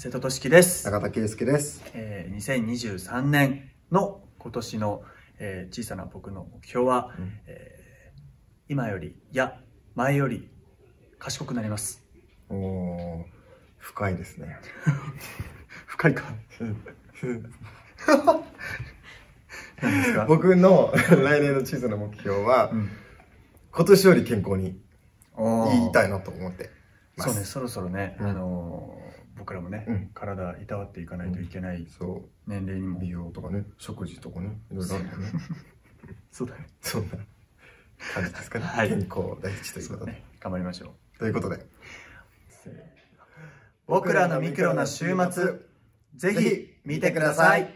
瀬戸俊樹です。中田圭介です。2023年の今年の、小さな僕の目標は、今より、いや、前より賢くなります。おー、深いですね。深いか。何ですか？僕の来年の小さな目標は、今年より健康に言いたいなと思ってます。そうね、そろそろね、僕らもね、体いたわっていかないといけない年齢にも。美容とかね、食事とかね、いろいろあるよね。そうだね。そんな感じですかね。健康第一ということで。頑張りましょう。ということで、僕らのミクロな週末、ぜひ見てください。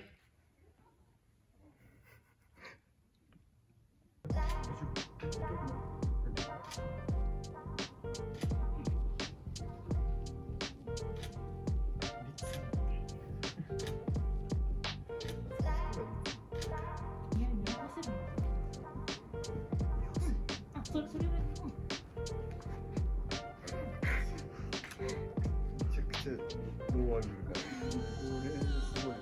めちゃくちゃローアングルが。これすごい。